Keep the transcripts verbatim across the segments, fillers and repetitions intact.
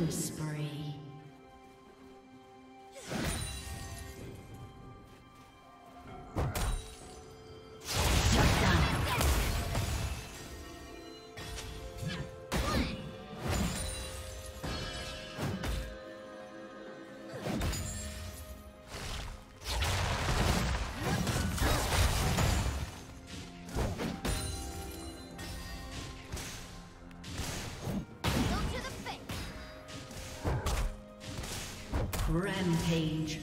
Killing spree. Rampage.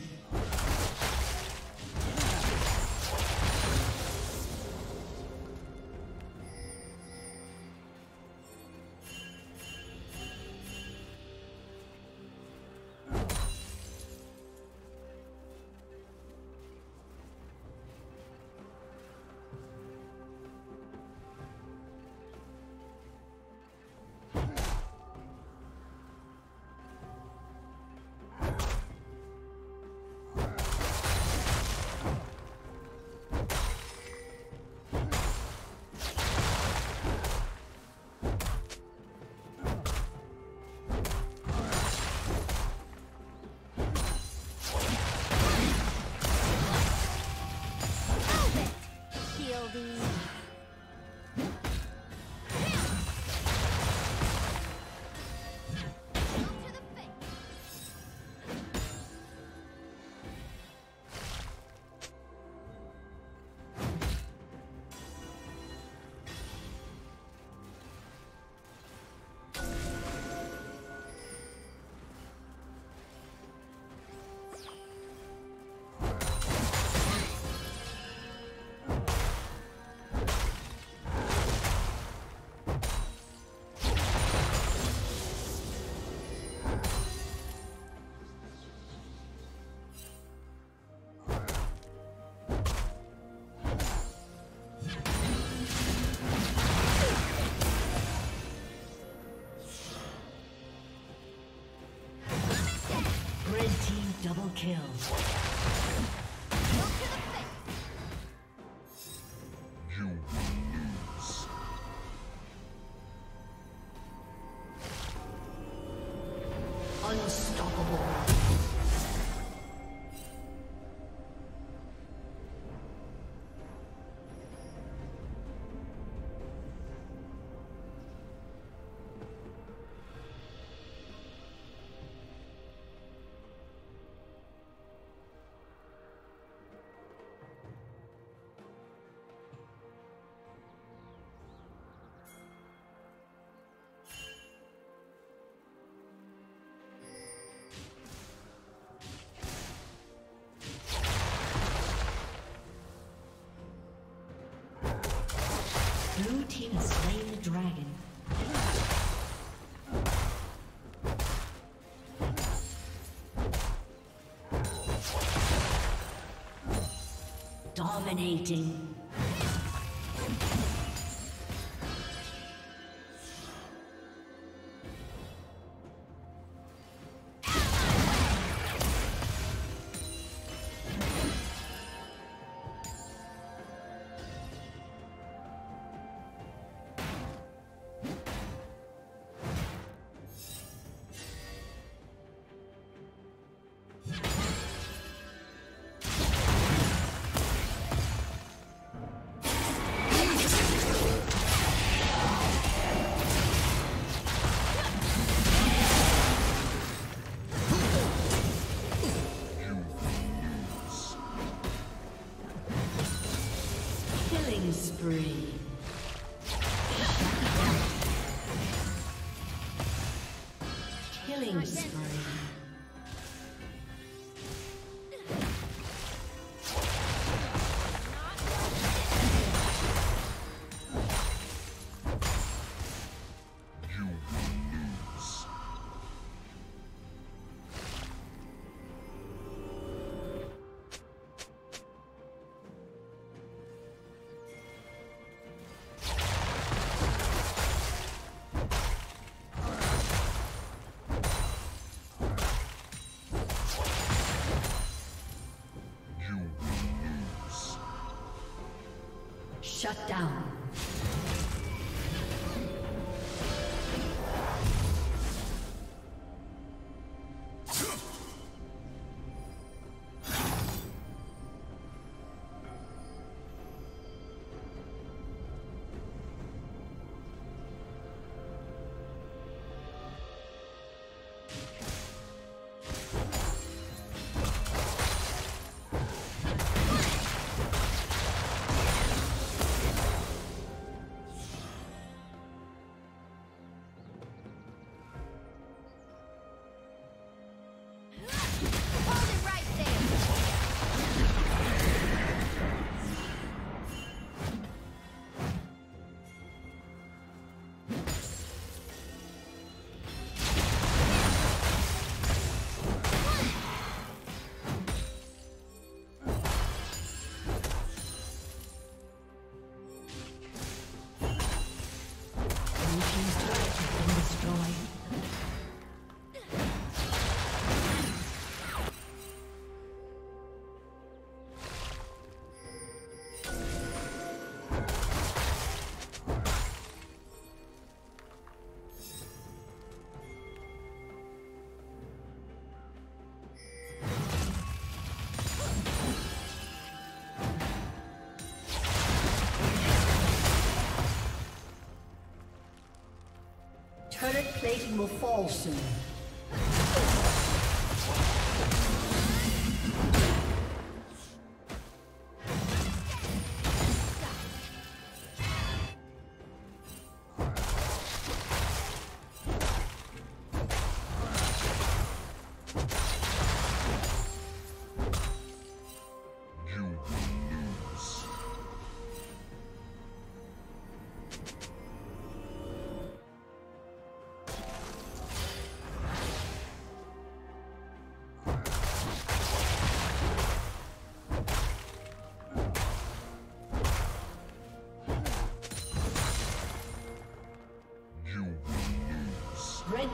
Double kill. You lose. Unstoppable. Blue team has slain the dragon. Dominating. Spree. Killing spree. Shut down. Turret plating will fall soon. Red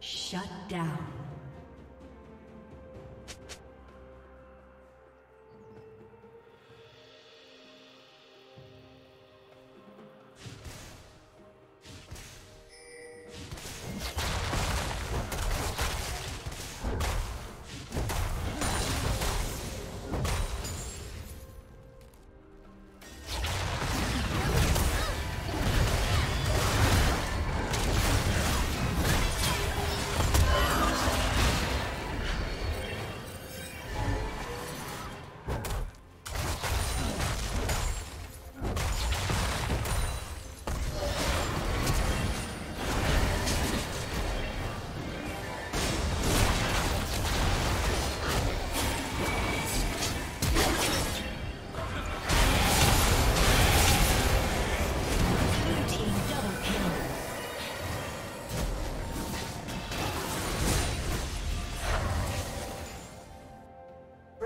Shut down.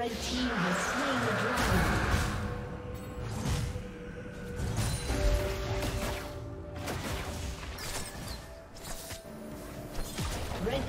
The team has slain the dragon. Red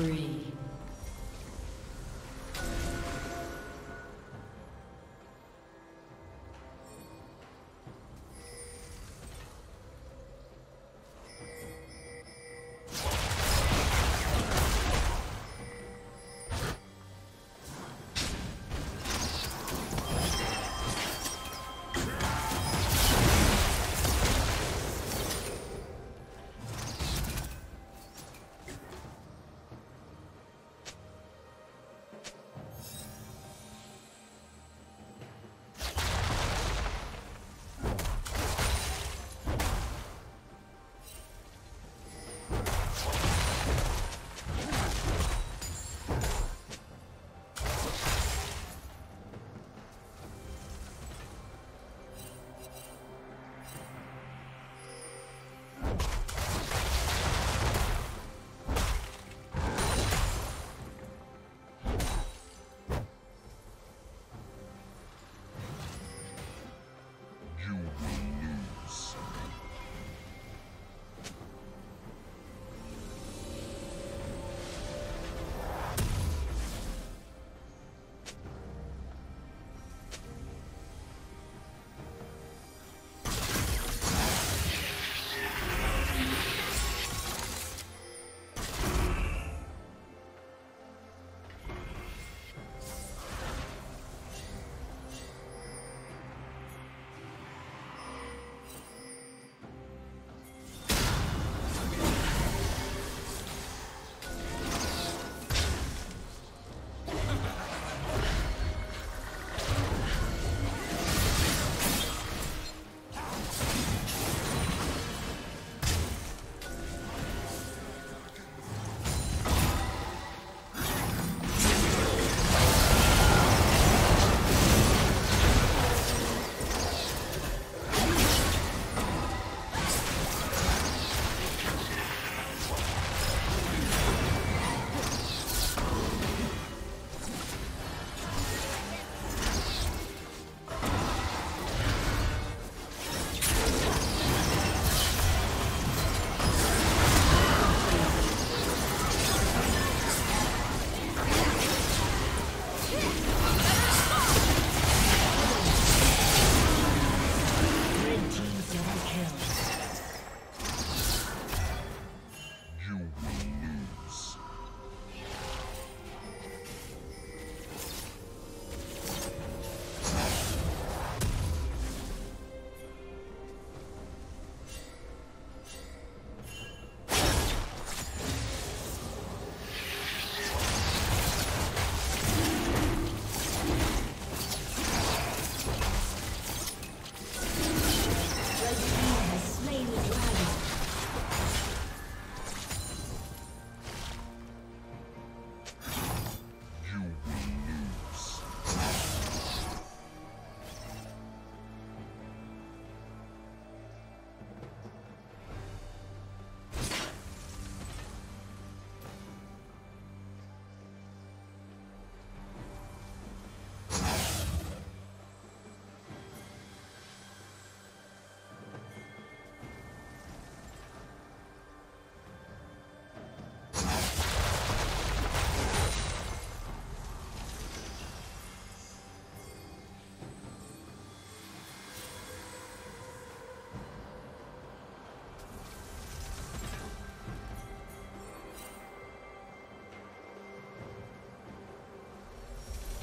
spree.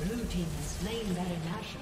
Blue team has slain Baron Nashor.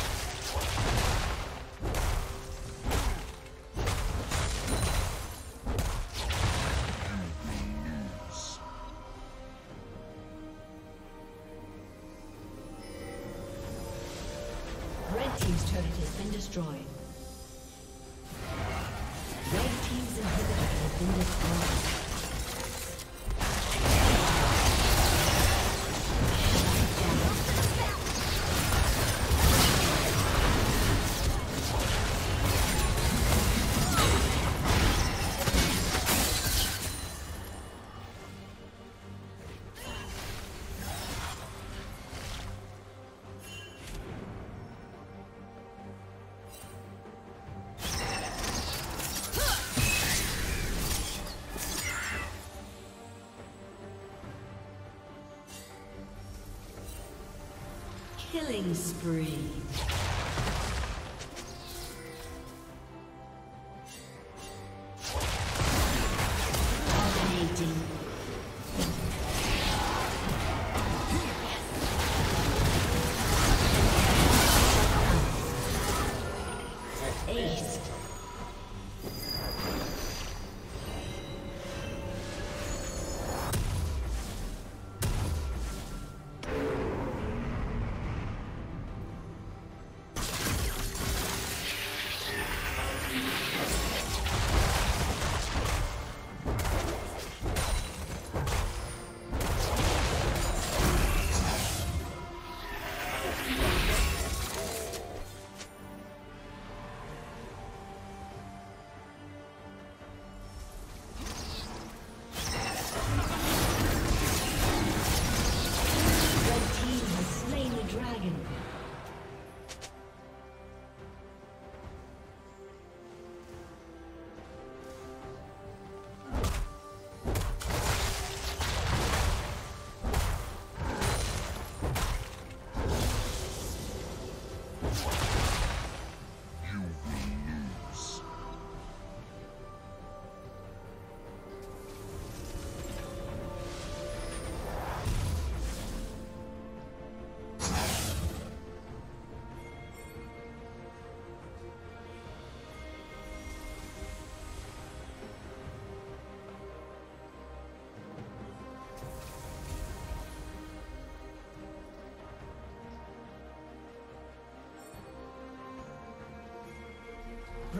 Red team's turret has been destroyed. Killing spree.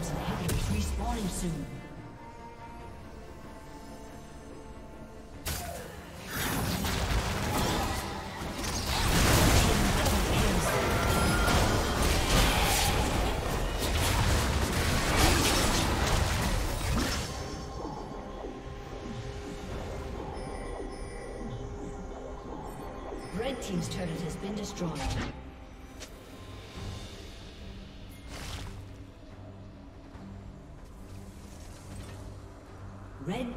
team's inhibitor is respawning soon. Red team's turret has been destroyed. Red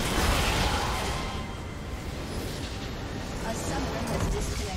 A summoner has disconnected.